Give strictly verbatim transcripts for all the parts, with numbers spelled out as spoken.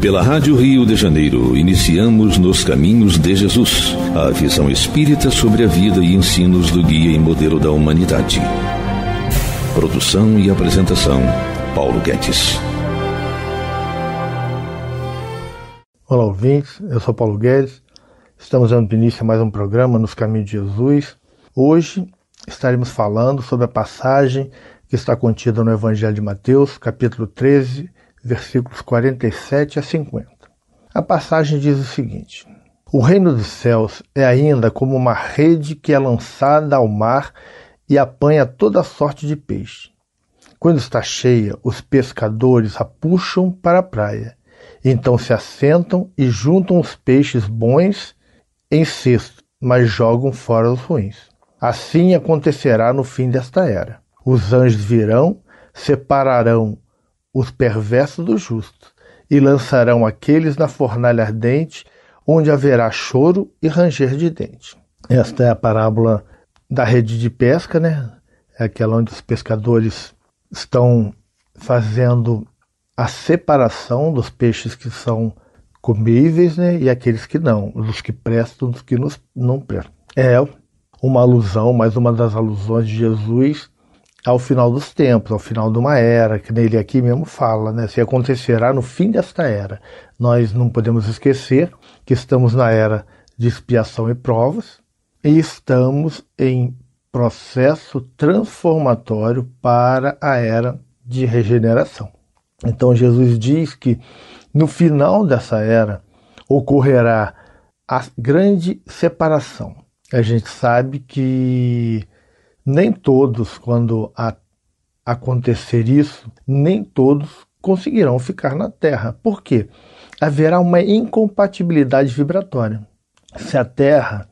Pela Rádio Rio de Janeiro, iniciamos Nos Caminhos de Jesus, a visão espírita sobre a vida e ensinos do guia e modelo da humanidade. Produção e apresentação, Paulo Guedes. Olá, ouvintes, eu sou Paulo Guedes. Estamos dando início a mais um programa Nos Caminhos de Jesus. Hoje estaremos falando sobre a passagem que está contida no Evangelho de Mateus, capítulo treze, versículos quarenta e sete a cinquenta. A passagem diz o seguinte: O reino dos céus é ainda como uma rede que é lançada ao mar e apanha toda sorte de peixe. Quando está cheia, os pescadores a puxam para a praia. Então se assentam e juntam os peixes bons em cesto, mas jogam fora os ruins. Assim acontecerá no fim desta era. Os anjos virão, separarão os perversos dos justos e lançarão aqueles na fornalha ardente, onde haverá choro e ranger de dente. Esta é a parábola da rede de pesca, né? É aquela onde os pescadores estão fazendo a separação dos peixes que são comíveis, né, e aqueles que não, dos que prestam, dos que não prestam. É uma alusão, mais uma das alusões de Jesus ao final dos tempos, ao final de uma era, que nele aqui mesmo fala, né, se acontecerá no fim desta era. Nós não podemos esquecer que estamos na era de expiação e provas e estamos em processo transformatório para a era de regeneração. Então Jesus diz que no final dessa era ocorrerá a grande separação. A gente sabe que nem todos, quando a, acontecer isso, nem todos conseguirão ficar na Terra. Por quê? Haverá uma incompatibilidade vibratória. Se a Terra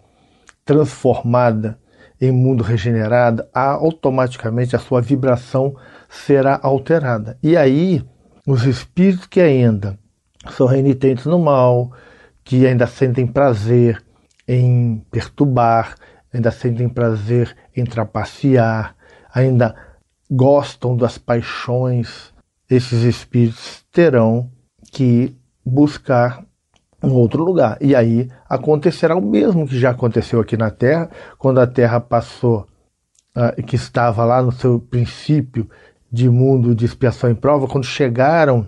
transformada em mundo regenerado, automaticamente a sua vibração será alterada. E aí os espíritos que ainda são renitentes no mal, que ainda sentem prazer em perturbar, ainda sentem prazer em trapacear, ainda gostam das paixões, esses espíritos terão que buscar um outro lugar. E aí acontecerá o mesmo que já aconteceu aqui na Terra, quando a Terra passou, que estava lá no seu princípio de mundo de expiação e prova, quando chegaram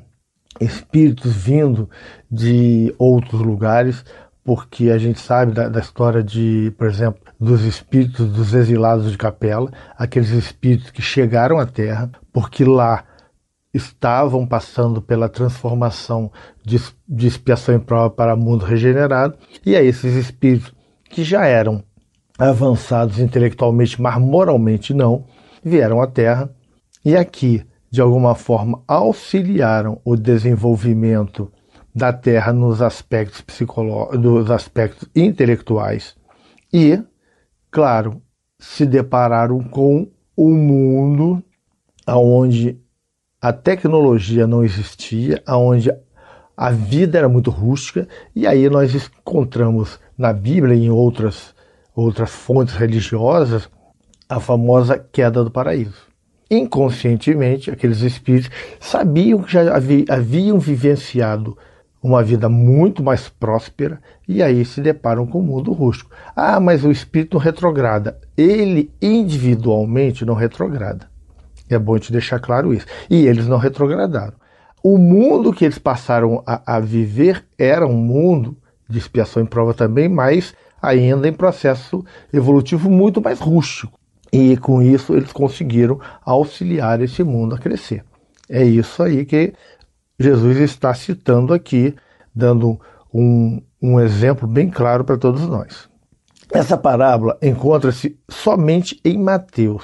espíritos vindo de outros lugares, porque a gente sabe da, da história de, por exemplo, dos espíritos dos exilados de Capela, aqueles espíritos que chegaram à Terra, porque lá estavam passando pela transformação de, de expiação e prova para mundo regenerado, e aí esses espíritos que já eram avançados intelectualmente, mas moralmente não, vieram à Terra e aqui, de alguma forma, auxiliaram o desenvolvimento da Terra nos aspectos psicológicos, dos aspectos intelectuais e, claro, se depararam com um mundo onde a tecnologia não existia, onde a vida era muito rústica, e aí nós encontramos na Bíblia e em outras outras fontes religiosas, a famosa queda do paraíso. Inconscientemente, aqueles espíritos sabiam que já haviam vivenciado uma vida muito mais próspera e aí se deparam com o mundo rústico. Ah, mas o espírito retrograda. Ele individualmente não retrograda. É bom te deixar claro isso. E eles não retrogradaram. O mundo que eles passaram a, a viver era um mundo de expiação e prova também, mas ainda em processo evolutivo muito mais rústico. E com isso eles conseguiram auxiliar esse mundo a crescer. É isso aí que Jesus está citando aqui, dando um, um exemplo bem claro para todos nós. Essa parábola encontra-se somente em Mateus,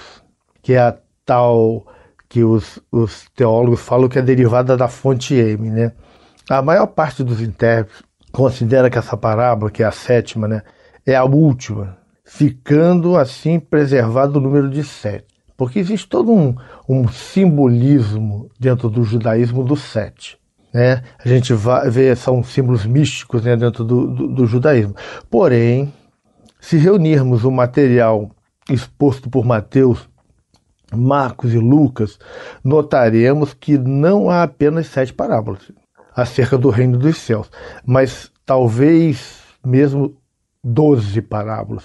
que é a tal que os, os teólogos falam que é derivada da fonte M, né? A maior parte dos intérpretes considera que essa parábola, que é a sétima, né, é a última, ficando assim preservado o número de sete. Porque existe todo um, um simbolismo dentro do judaísmo do sete, né? A gente vai ver, são símbolos místicos, né, dentro do, do, do judaísmo. Porém, se reunirmos o material exposto por Mateus, Marcos e Lucas, notaremos que não há apenas sete parábolas. acerca do reino dos céus, mas talvez mesmo doze parábolas.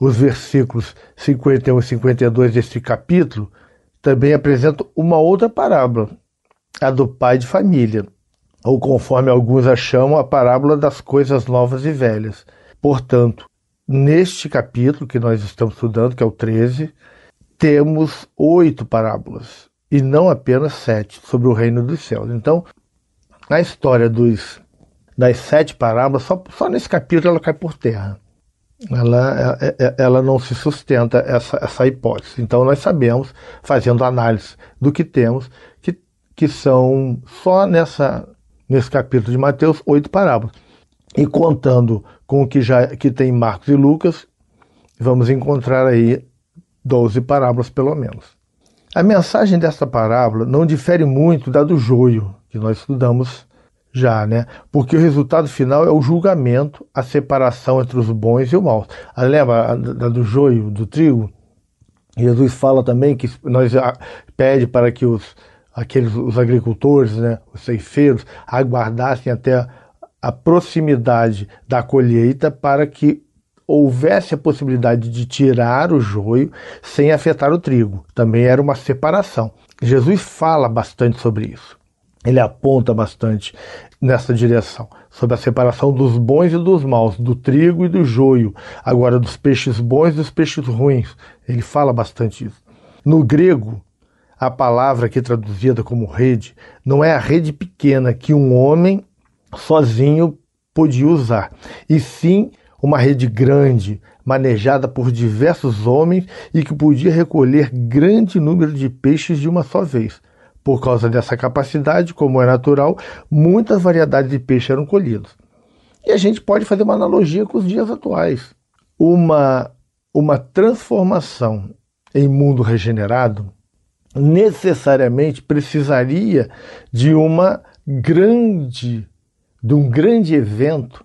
Os versículos cinquenta e um e cinquenta e dois deste capítulo também apresentam uma outra parábola, a do pai de família, ou conforme alguns a chamam, a parábola das coisas novas e velhas. Portanto, neste capítulo que nós estamos estudando, que é o treze, temos oito parábolas, e não apenas sete, sobre o reino dos céus. Então, a história dos, das sete parábolas, só, só nesse capítulo ela cai por terra. Ela, ela não se sustenta, essa, essa hipótese. Então, nós sabemos, fazendo análise do que temos, que, que são só nessa, nesse capítulo de Mateus, oito parábolas. E contando com o que, já, que tem Marcos e Lucas, vamos encontrar aí doze parábolas, pelo menos. A mensagem desta parábola não difere muito da do joio, que nós estudamos já, né? Porque o resultado final é o julgamento, a separação entre os bons e os maus. A lembra da do joio, do trigo? Jesus fala também que nós pede para que os, aqueles, os agricultores, né, os ceifeiros, aguardassem até a proximidade da colheita para que houvesse a possibilidade de tirar o joio sem afetar o trigo. Também era uma separação. Jesus fala bastante sobre isso. Ele aponta bastante nessa direção, sobre a separação dos bons e dos maus, do trigo e do joio, agora dos peixes bons e dos peixes ruins. Ele fala bastante isso. No grego, a palavra aqui traduzida como rede não é a rede pequena que um homem sozinho podia usar, e sim uma rede grande, manejada por diversos homens e que podia recolher grande número de peixes de uma só vez. Por causa dessa capacidade, como é natural, muitas variedades de peixe eram colhidas. E a gente pode fazer uma analogia com os dias atuais. Uma, uma transformação em mundo regenerado necessariamente precisaria de uma grande, de um grande evento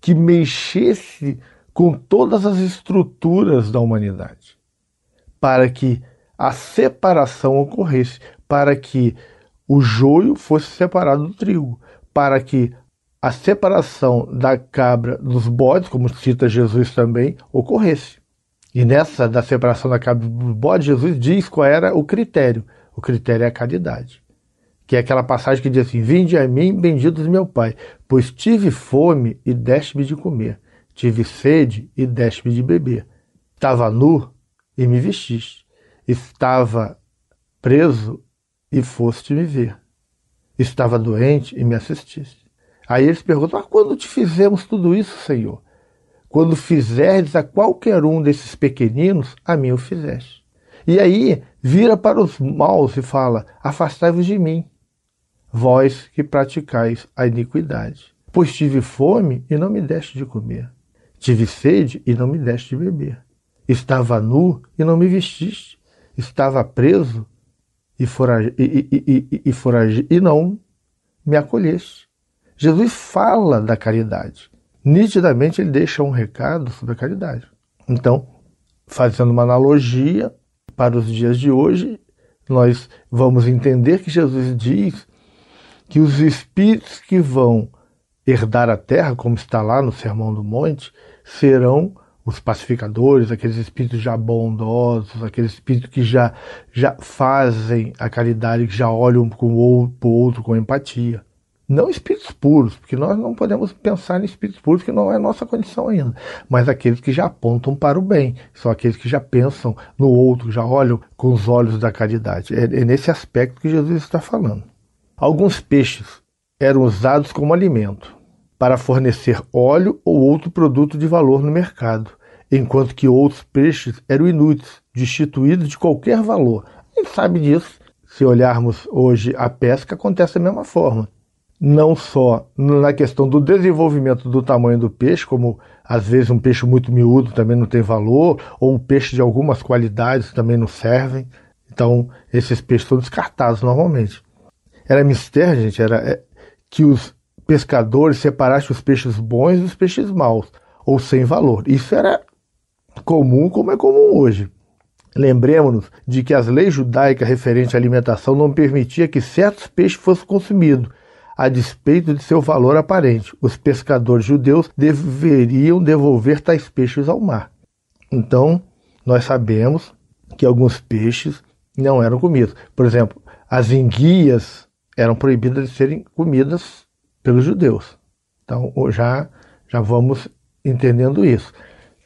que mexesse com todas as estruturas da humanidade, para que a separação ocorresse, para que o joio fosse separado do trigo, para que a separação da cabra dos bodes, como cita Jesus também, ocorresse. E nessa da separação da cabra dos bodes, Jesus diz qual era o critério. O critério é a caridade, que é aquela passagem que diz assim: vinde a mim, benditos meu Pai, pois tive fome e deste-me de comer, tive sede e deste-me de beber, estava nu e me vestiste, estava preso e foste me ver, estava doente e me assististe. Aí eles perguntam: ah, quando te fizemos tudo isso, Senhor? Quando fizerdes a qualquer um desses pequeninos, a mim o fizeste. E aí vira para os maus e fala: afastai-vos de mim, vós que praticais a iniquidade, pois tive fome e não me deste de comer, tive sede e não me deste de beber, estava nu e não me vestiste, estava preso e, forage, e, e, e, e, forage, e não me acolheste. Jesus fala da caridade. Nitidamente ele deixa um recado sobre a caridade. Então, fazendo uma analogia para os dias de hoje, nós vamos entender que Jesus diz que os espíritos que vão herdar a terra, como está lá no Sermão do Monte, serão os pacificadores, aqueles espíritos já bondosos, aqueles espíritos que já, já fazem a caridade, que já olham para o outro, outro com empatia. Não espíritos puros, porque nós não podemos pensar em espíritos puros, que não é a nossa condição ainda, mas aqueles que já apontam para o bem, são aqueles que já pensam no outro, já olham com os olhos da caridade. É, é nesse aspecto que Jesus está falando. Alguns peixes eram usados como alimento, para fornecer óleo ou outro produto de valor no mercado, enquanto que outros peixes eram inúteis, destituídos de qualquer valor. A gente sabe disso. Se olharmos hoje a pesca, acontece da mesma forma. Não só na questão do desenvolvimento do tamanho do peixe, como às vezes um peixe muito miúdo também não tem valor, ou um peixe de algumas qualidades também não servem. Então, esses peixes são descartados normalmente. Era mistério, gente, era que os pescadores separassem os peixes bons dos peixes maus, ou sem valor. Isso era comum, como é comum hoje. Lembremos-nos de que as leis judaicas referentes à alimentação não permitiam que certos peixes fossem consumidos, a despeito de seu valor aparente. Os pescadores judeus deveriam devolver tais peixes ao mar. Então, nós sabemos que alguns peixes não eram comidos. Por exemplo, as enguias eram proibidas de serem comidas pelos judeus. Então, já, já vamos entendendo isso.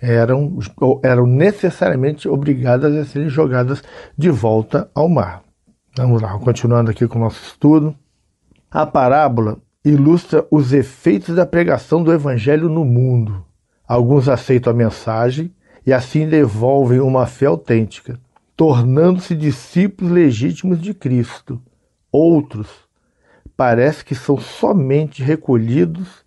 Eram, eram necessariamente obrigadas a serem jogadas de volta ao mar. Vamos lá, continuando aqui com o nosso estudo. A parábola ilustra os efeitos da pregação do Evangelho no mundo. Alguns aceitam a mensagem e assim devolvem uma fé autêntica, tornando-se discípulos legítimos de Cristo. Outros parece que são somente recolhidos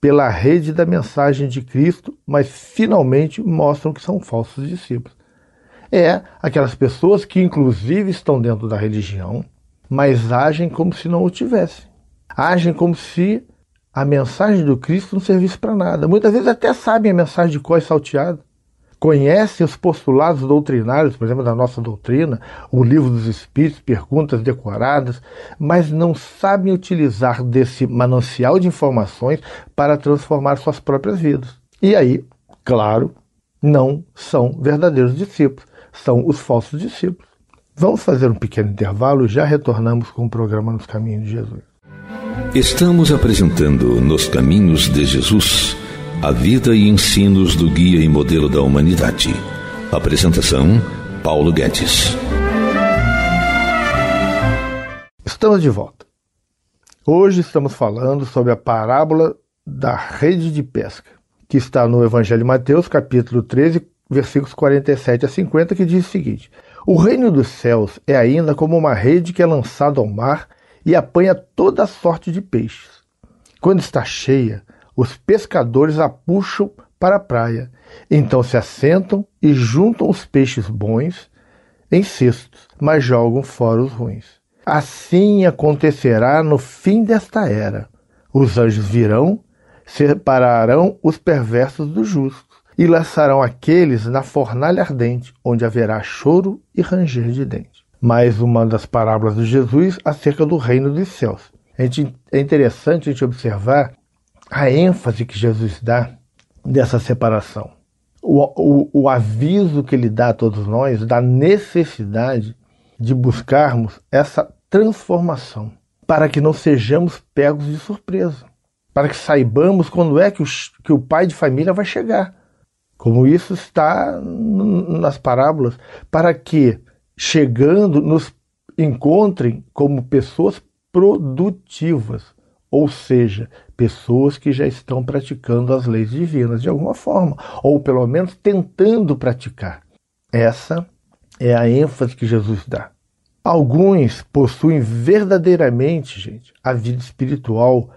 pela rede da mensagem de Cristo, mas finalmente mostram que são falsos discípulos. É aquelas pessoas que inclusive estão dentro da religião, mas agem como se não o tivessem. Agem como se a mensagem do Cristo não servisse para nada. Muitas vezes até sabem a mensagem de cor e salteada. Conhecem os postulados doutrinários, por exemplo, da nossa doutrina, o Livro dos Espíritos, perguntas decoradas, mas não sabem utilizar desse manancial de informações para transformar suas próprias vidas. E aí, claro, não são verdadeiros discípulos, são os falsos discípulos. Vamos fazer um pequeno intervalo e já retornamos com o programa Nos Caminhos de Jesus. Estamos apresentando Nos Caminhos de Jesus, a vida e ensinos do guia e modelo da humanidade. Apresentação, Paulo Guedes. Estamos de volta. Hoje estamos falando sobre a parábola da rede de pesca, que está no Evangelho de Mateus, capítulo treze, versículos quarenta e sete a cinquenta, que diz o seguinte: o reino dos céus é ainda como uma rede que é lançada ao mar e apanha toda a sorte de peixes. Quando está cheia, os pescadores a puxam para a praia, então se assentam e juntam os peixes bons em cestos, mas jogam fora os ruins. Assim acontecerá no fim desta era. Os anjos virão, separarão os perversos dos justos e lançarão aqueles na fornalha ardente, onde haverá choro e ranger de dente. Mais uma das parábolas de Jesus acerca do reino dos céus. A gente, é interessante a gente observar a ênfase que Jesus dá dessa separação, o, o, o aviso que ele dá a todos nós da necessidade de buscarmos essa transformação, para que não sejamos pegos de surpresa, para que saibamos quando é que o, que o pai de família vai chegar, como isso está nas parábolas, para que, chegando, nos encontrem como pessoas produtivas, ou seja, pessoas que já estão praticando as leis divinas de alguma forma, ou pelo menos tentando praticar. Essa é a ênfase que Jesus dá. Alguns possuem verdadeiramente, gente, a vida espiritual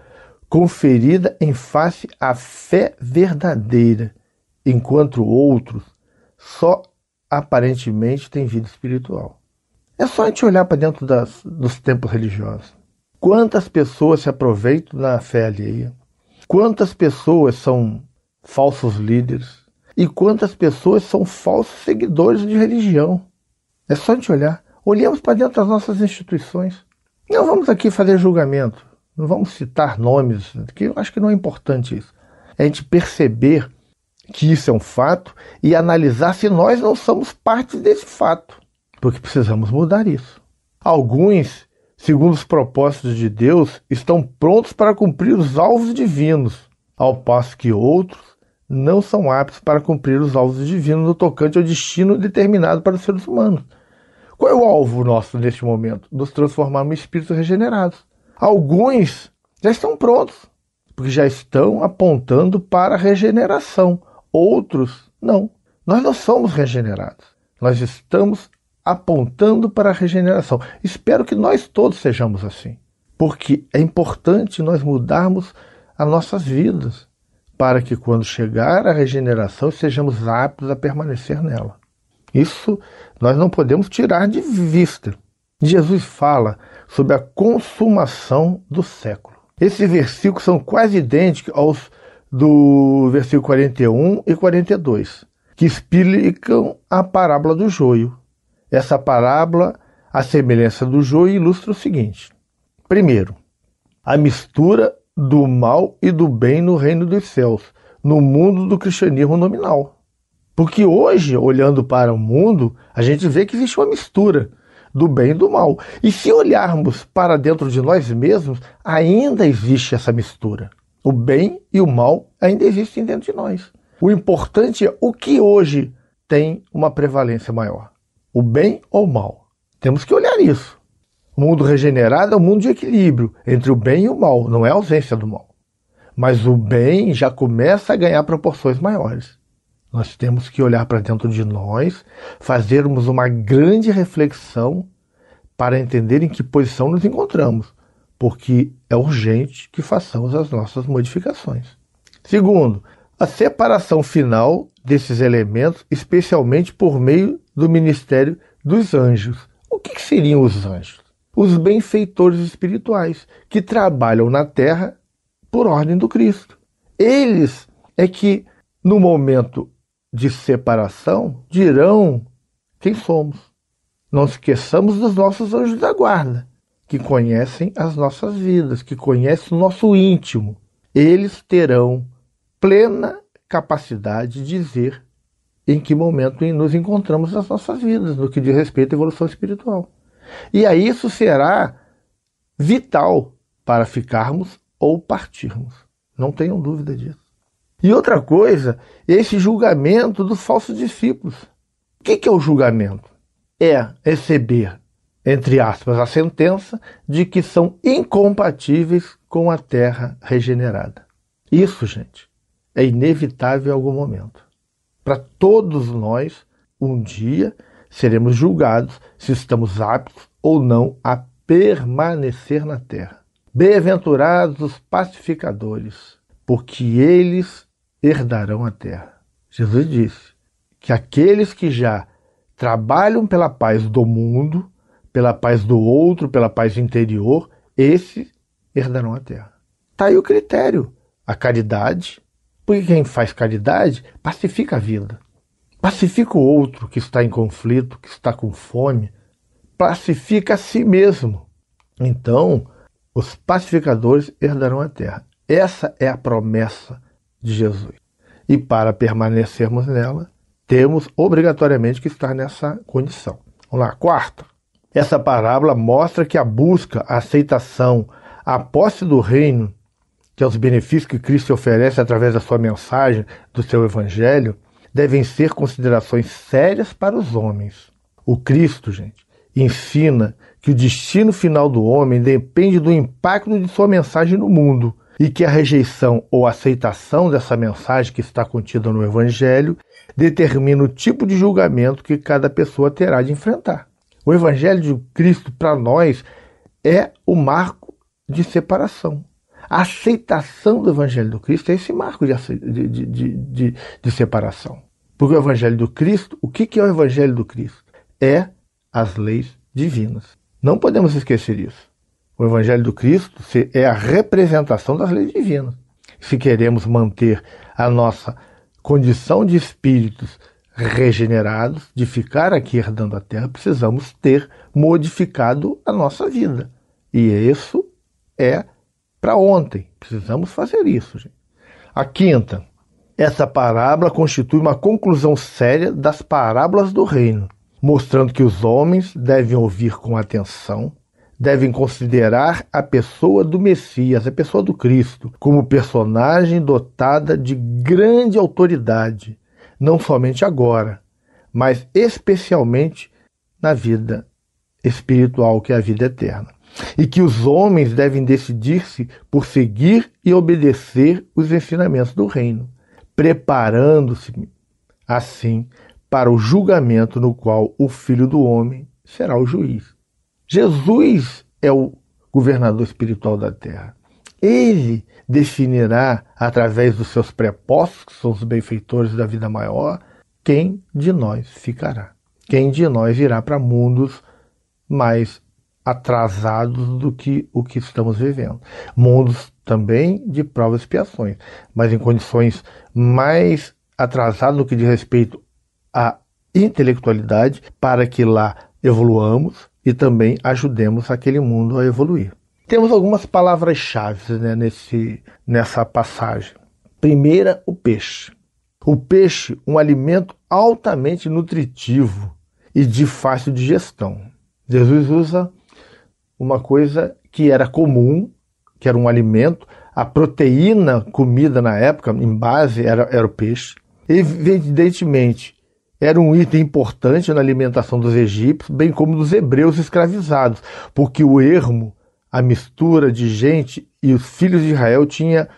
conferida em face à fé verdadeira, enquanto outros só aparentemente têm vida espiritual. É só a gente olhar para dentro das, dos templos religiosos. Quantas pessoas se aproveitam da fé alheia? Quantas pessoas são falsos líderes? E quantas pessoas são falsos seguidores de religião? É só a gente olhar. Olhamos para dentro das nossas instituições. Não vamos aqui fazer julgamento. Não vamos citar nomes, que eu acho que não é importante isso. É a gente perceber que isso é um fato e analisar se nós não somos parte desse fato. Porque precisamos mudar isso. Alguns, segundo os propósitos de Deus, estão prontos para cumprir os alvos divinos, ao passo que outros não são aptos para cumprir os alvos divinos no tocante ao destino determinado para os seres humanos. Qual é o alvo nosso neste momento? Nos transformarmos em espíritos regenerados. Alguns já estão prontos, porque já estão apontando para a regeneração. Outros, não. Nós não somos regenerados. Nós estamos apontando para a regeneração. Espero que nós todos sejamos assim, porque é importante nós mudarmos as nossas vidas, para que quando chegar a regeneração, sejamos aptos a permanecer nela. Isso nós não podemos tirar de vista. Jesus fala sobre a consumação do século. Esses versículos são quase idênticos aos do versículo quarenta e um e quarenta e dois, que explicam a parábola do joio. Essa parábola, à semelhança do joio, ilustra o seguinte. Primeiro, a mistura do mal e do bem no reino dos céus, no mundo do cristianismo nominal. Porque hoje, olhando para o mundo, a gente vê que existe uma mistura do bem e do mal. E se olharmos para dentro de nós mesmos, ainda existe essa mistura. O bem e o mal ainda existem dentro de nós. O importante é o que hoje tem uma prevalência maior. O bem ou o mal? Temos que olhar isso. O mundo regenerado é um mundo de equilíbrio entre o bem e o mal, não é a ausência do mal. Mas o bem já começa a ganhar proporções maiores. Nós temos que olhar para dentro de nós, fazermos uma grande reflexão para entender em que posição nos encontramos, porque é urgente que façamos as nossas modificações. Segundo, a separação final desses elementos, especialmente por meio do ministério dos anjos. O que seriam os anjos? Os benfeitores espirituais que trabalham na terra por ordem do Cristo. Eles é que, no momento de separação, dirão quem somos. Não esqueçamos dos nossos anjos da guarda, que conhecem as nossas vidas, que conhecem o nosso íntimo. Eles terão plena capacidade de dizer em que momento nos encontramos nas nossas vidas, no que diz respeito à evolução espiritual. E aí isso será vital para ficarmos ou partirmos. Não tenham dúvida disso. E outra coisa, esse julgamento dos falsos discípulos. O que que é o julgamento? É receber, entre aspas, a sentença de que são incompatíveis com a terra regenerada. Isso, gente, é inevitável em algum momento. Para todos nós, um dia seremos julgados se estamos aptos ou não a permanecer na terra. Bem-aventurados os pacificadores, porque eles herdarão a terra. Jesus disse que aqueles que já trabalham pela paz do mundo, pela paz do outro, pela paz interior, esses herdarão a terra. Está aí o critério, a caridade, porque quem faz caridade pacifica a vida. Pacifica o outro que está em conflito, que está com fome. Pacifica a si mesmo. Então, os pacificadores herdarão a terra. Essa é a promessa de Jesus. E para permanecermos nela, temos obrigatoriamente que estar nessa condição. Vamos lá, quarta. Essa parábola mostra que a busca, a aceitação, a posse do reino, que é os benefícios que Cristo oferece através da sua mensagem, do seu evangelho, devem ser considerações sérias para os homens. O Cristo, gente, ensina que o destino final do homem depende do impacto de sua mensagem no mundo e que a rejeição ou aceitação dessa mensagem que está contida no Evangelho determina o tipo de julgamento que cada pessoa terá de enfrentar. O Evangelho de Cristo, para nós, é o marco de separação. A aceitação do Evangelho do Cristo é esse marco de, de, de, de, de separação. Porque o Evangelho do Cristo, o que é o Evangelho do Cristo? É as leis divinas. Não podemos esquecer isso. O Evangelho do Cristo é a representação das leis divinas. Se queremos manter a nossa condição de espíritos regenerados, de ficar aqui herdando a terra, precisamos ter modificado a nossa vida. E isso é para ontem. Precisamos fazer isso, gente. A quinta. Essa parábola constitui uma conclusão séria das parábolas do reino, mostrando que os homens devem ouvir com atenção, devem considerar a pessoa do Messias, a pessoa do Cristo, como personagem dotada de grande autoridade, não somente agora, mas especialmente na vida espiritual, que é a vida eterna. E que os homens devem decidir-se por seguir e obedecer os ensinamentos do reino, preparando-se, assim, para o julgamento no qual o Filho do Homem será o juiz. Jesus é o governador espiritual da terra. Ele definirá, através dos seus prepostos, que são os benfeitores da vida maior, quem de nós ficará. Quem de nós irá para mundos mais atrasados do que o que estamos vivendo. Mundos também de provas e expiações, mas em condições mais atrasadas no que diz respeito à intelectualidade, para que lá evoluamos e também ajudemos aquele mundo a evoluir. Temos algumas palavras-chave, né, nesse, nessa passagem. Primeira, o peixe. O peixe, um alimento altamente nutritivo e de fácil digestão. Jesus usa uma coisa que era comum, que era um alimento. A proteína comida na época, em base, era, era o peixe. Evidentemente, era um item importante na alimentação dos egípcios, bem como dos hebreus escravizados, porque o ermo, a mistura de gente e os filhos de Israel tinha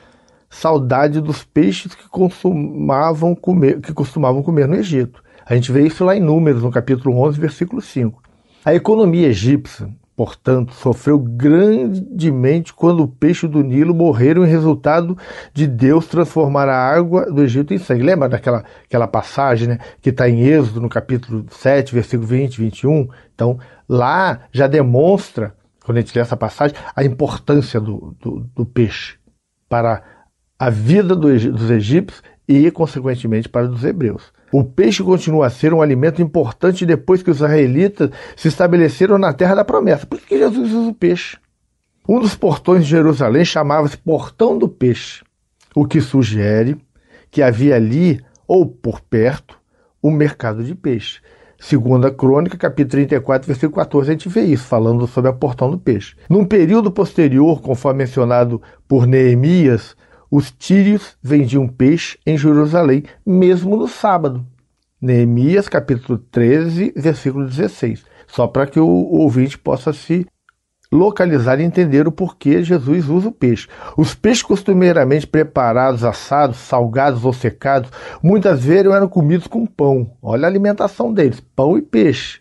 saudade dos peixes que costumavam comer, que costumavam comer no Egito. A gente vê isso lá em Números, no capítulo onze, versículo cinco. A economia egípcia, portanto, sofreu grandemente quando o peixe do Nilo morreram em resultado de Deus transformar a água do Egito em sangue. Lembra daquela aquela passagem, né, que está em Êxodo, no capítulo sete, versículo vinte, vinte e um? Então, lá já demonstra, quando a gente lê essa passagem, a importância do, do, do peixe para a vida do, dos egípcios e, consequentemente, para os hebreus. O peixe continua a ser um alimento importante depois que os israelitas se estabeleceram na terra da promessa. Por que Jesus usa o peixe? Um dos portões de Jerusalém chamava-se Portão do Peixe, o que sugere que havia ali, ou por perto, um mercado de peixe. Segunda Crônica, capítulo trinta e quatro, versículo quatorze, a gente vê isso, falando sobre a portão do peixe. Num período posterior, conforme mencionado por Neemias, os tírios vendiam peixe em Jerusalém, mesmo no sábado. Neemias, capítulo treze, versículo dezesseis. Só para que o ouvinte possa se localizar e entender o porquê Jesus usa o peixe. Os peixes costumeiramente preparados, assados, salgados ou secados, muitas vezes eram comidos com pão. Olha a alimentação deles, pão e peixe.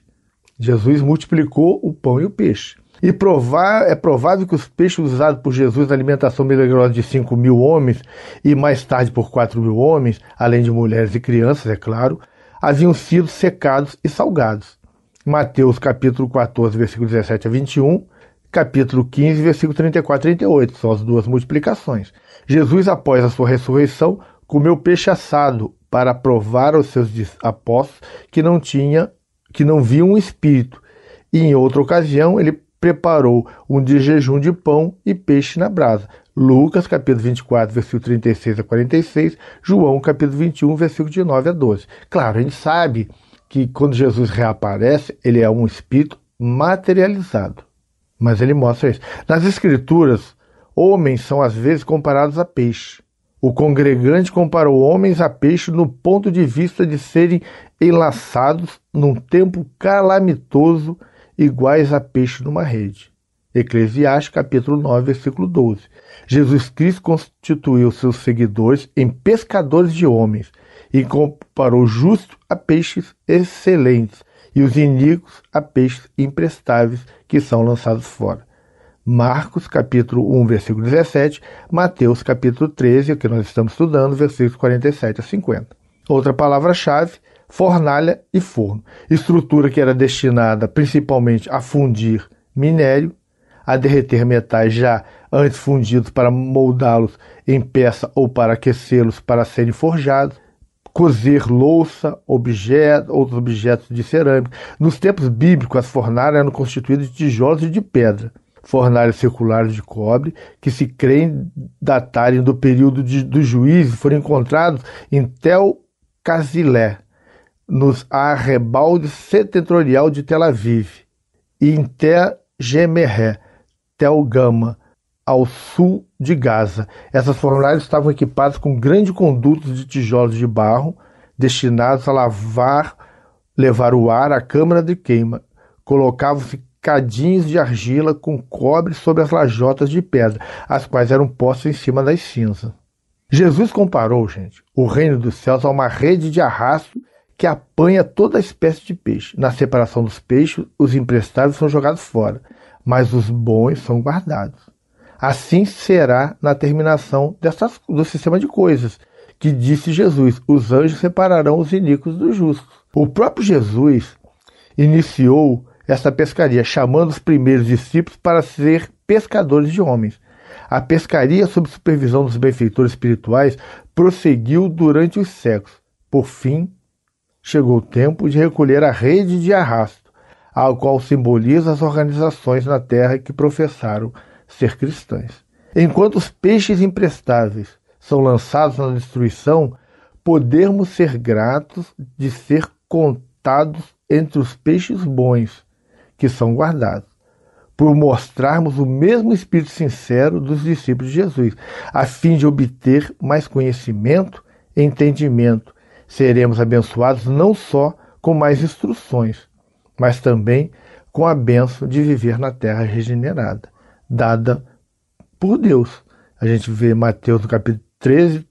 Jesus multiplicou o pão e o peixe. E provar, é provável que os peixes usados por Jesus na alimentação milagrosa de cinco mil homens e mais tarde por quatro mil homens, além de mulheres e crianças, é claro, haviam sido secados e salgados. Mateus capítulo quatorze, versículo dezessete a vinte e um, capítulo quinze, versículo trinta e quatro a trinta e oito, são as duas multiplicações. Jesus, após a sua ressurreição, comeu peixe assado para provar aos seus apóstolos que não tinha, que não via um espírito. E em outra ocasião, ele preparou um de jejum de pão e peixe na brasa. Lucas, capítulo vinte e quatro, versículo trinta e seis a quarenta e seis, João, capítulo vinte e um, versículo de nove a doze. Claro, a gente sabe que quando Jesus reaparece, ele é um espírito materializado. Mas ele mostra isso. Nas Escrituras, homens são às vezes comparados a peixe. O congregante comparou homens a peixe no ponto de vista de serem enlaçados num tempo calamitoso, iguais a peixe numa rede. Eclesiastes, capítulo nove, versículo doze. Jesus Cristo constituiu seus seguidores em pescadores de homens e comparou justos a peixes excelentes e os iníquos a peixes imprestáveis que são lançados fora. Marcos, capítulo um, versículo dezessete, Mateus, capítulo treze, o que nós estamos estudando, versículos quarenta e sete a cinquenta. Outra palavra-chave, fornalha e forno, estrutura que era destinada principalmente a fundir minério, a derreter metais já antes fundidos para moldá-los em peça ou para aquecê-los para serem forjados, cozer louça, objeto, outros objetos de cerâmica. Nos tempos bíblicos, as fornalhas eram constituídas de tijolos e de pedra, fornalhas circulares de cobre que se creem datarem do período de, do juízo, foram encontrados em Tel Casilé, nos arrebaldes setentrional de Tel Aviv, e em Tel Gemeré, Tel Gama, ao sul de Gaza. Essas fornalhas estavam equipadas com grandes condutos de tijolos de barro, destinados a lavar, levar o ar à câmara de queima. Colocavam-se cadinhos de argila com cobre sobre as lajotas de pedra, as quais eram postas em cima das cinzas. Jesus comparou, gente, o reino dos céus a uma rede de arrasto que apanha toda espécie de peixe. Na separação dos peixes, os imprestáveis são jogados fora, mas os bons são guardados. Assim será na terminação dessas, do sistema de coisas, que disse Jesus, os anjos separarão os iníquos dos justos. O próprio Jesus iniciou essa pescaria, chamando os primeiros discípulos para ser pescadores de homens. A pescaria, sob supervisão dos benfeitores espirituais, prosseguiu durante os séculos. Por fim, chegou o tempo de recolher a rede de arrasto, a qual simboliza as organizações na terra que professaram ser cristãs. Enquanto os peixes imprestáveis são lançados na destruição, podemos ser gratos de ser contados entre os peixes bons, que são guardados, por mostrarmos o mesmo espírito sincero dos discípulos de Jesus, a fim de obter mais conhecimento e entendimento. Seremos abençoados não só com mais instruções, mas também com a bênção de viver na terra regenerada, dada por Deus. A gente vê Mateus no capítulo treze,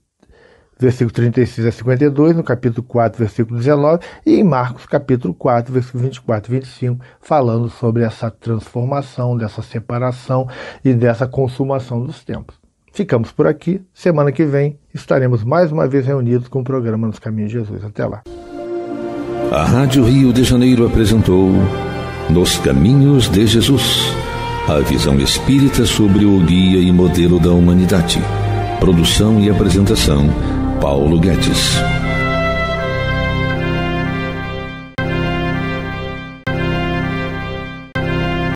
versículo trinta e seis a cinquenta e dois, no capítulo quatro, versículo dezenove, e em Marcos, capítulo quatro, versículo vinte e quatro e vinte e cinco, falando sobre essa transformação, dessa separação e dessa consumação dos tempos. Ficamos por aqui. Semana que vem estaremos mais uma vez reunidos com o programa Nos Caminhos de Jesus. Até lá. A Rádio Rio de Janeiro apresentou Nos Caminhos de Jesus, a visão espírita sobre o guia e modelo da humanidade. Produção e apresentação, Paulo Guedes.